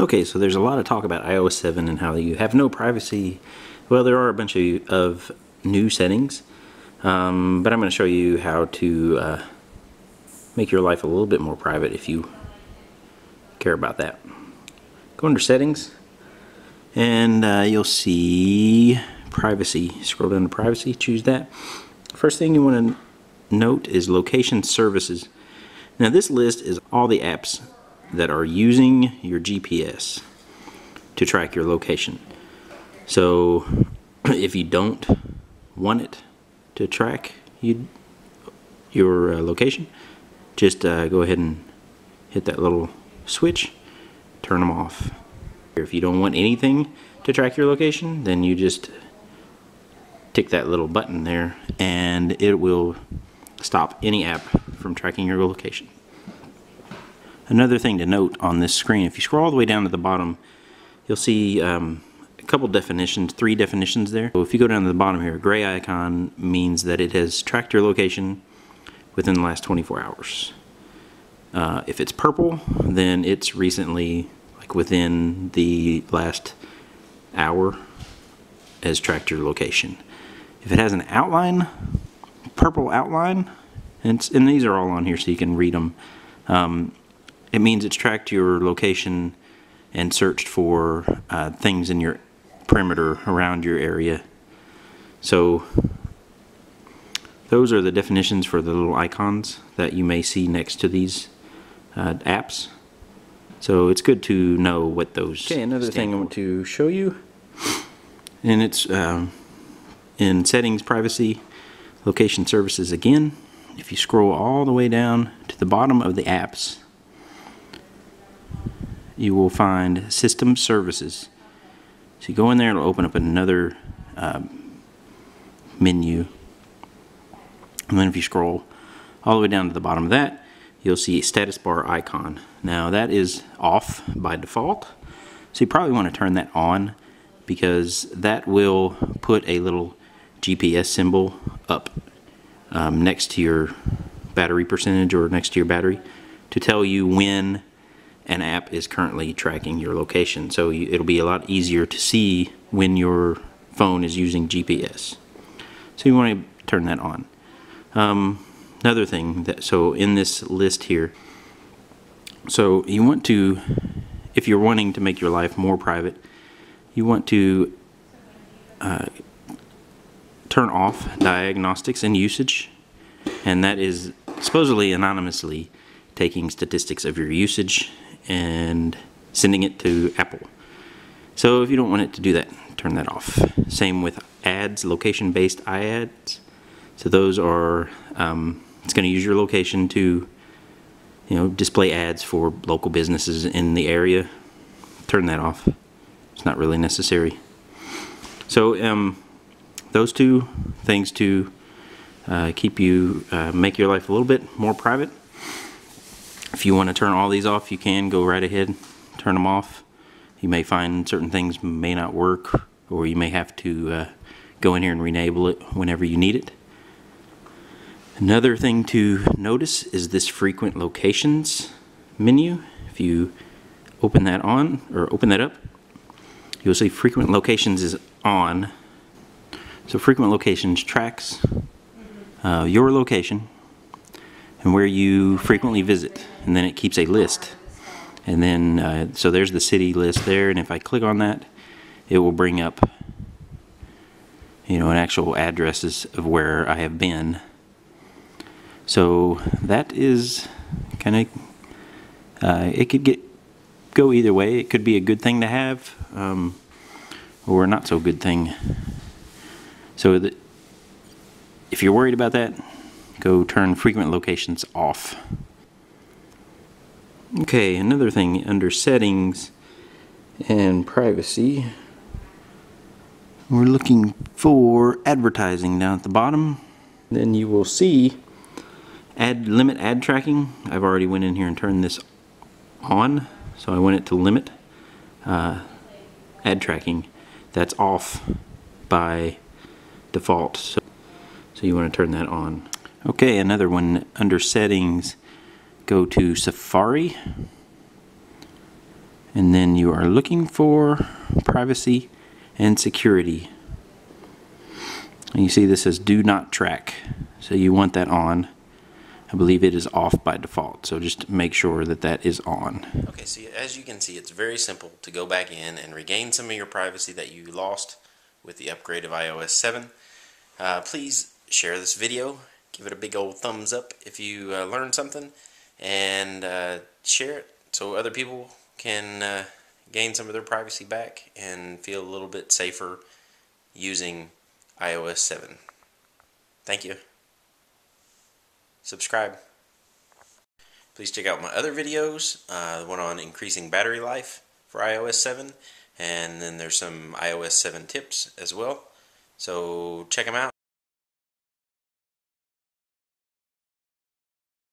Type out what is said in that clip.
Okay, so there's a lot of talk about iOS 7 and how you have no privacy. Well, there are a bunch of new settings, but I'm going to show you how to make your life a little bit more private if you care about that. Go under Settings, and you'll see Privacy. Scroll down to Privacy, choose that. First thing you want to note is Location Services. Now this list is all the apps that are using your GPS to track your location. So if you don't want it to track your location, just go ahead and hit that little switch, turn them off. If you don't want anything to track your location, then you just tick that little button there and it will stop any app from tracking your location. Another thing to note on this screen, if you scroll all the way down to the bottom, you'll see a couple definitions, three definitions there. So if you go down to the bottom here, a gray icon means that it has tracked your location within the last 24 hours. If it's purple, then it's recently, like within the last hour, has tracked your location. If it has an outline, purple outline, and these are all on here so you can read them, it means it's tracked your location and searched for things in your perimeter around your area. So those are the definitions for the little icons that you may see next to these apps. So it's good to know what those stand for. Okay, another thing I want to show you, and it's in Settings, Privacy, Location Services again. If you scroll all the way down to the bottom of the apps, you will find System Services. So you go in there, it'll open up another menu. And then if you scroll all the way down to the bottom of that, you'll see a status bar icon. Now that is off by default, so you probably want to turn that on because that will put a little GPS symbol up next to your battery percentage or next to your battery to tell you when an app is currently tracking your location, so it'll be a lot easier to see when your phone is using GPS. So you want to turn that on. Another thing, so in this list here, so you want to, if you're wanting to make your life more private, you want to turn off diagnostics and usage, and that is supposedly anonymously taking statistics of your usage and sending it to Apple. So if you don't want it to do that, turn that off. Same with ads, location-based iAds. So those are, it's going to use your location to, you know, display ads for local businesses in the area. Turn that off. It's not really necessary. So those two things to keep you, make your life a little bit more private. If you want to turn all these off, you can go right ahead, turn them off. You may find certain things may not work, or you may have to go in here and re-enable it whenever you need it. Another thing to notice is this frequent locations menu. If you open that on, or open that up, you'll see frequent locations is on. So frequent locations tracks your location and where you frequently visit, and then it keeps a list. And then, so there's the city list there, and if I click on that, it will bring up, you know, an actual addresses of where I have been. So that is kind of, it could go either way. It could be a good thing to have, or a not so good thing. So if you're worried about that, go turn frequent locations off. Okay, another thing under Settings and Privacy, we're looking for Advertising down at the bottom. Then you will see limit ad tracking. I've already went in here and turned this on, so I want it to limit ad tracking. That's off by default, so you want to turn that on. Okay, another one under Settings, go to Safari, and then you are looking for privacy and security. And you see this says do not track, so you want that on. I believe it is off by default, so just make sure that that is on. Okay, so as you can see, it's very simple to go back in and regain some of your privacy that you lost with the upgrade of iOS 7. Please share this video, give it a big old thumbs up if you learned something, and share it so other people can gain some of their privacy back and feel a little bit safer using iOS 7. Thank you. Subscribe. Please check out my other videos, the one on increasing battery life for iOS 7, and then there's some iOS 7 tips as well. So check them out.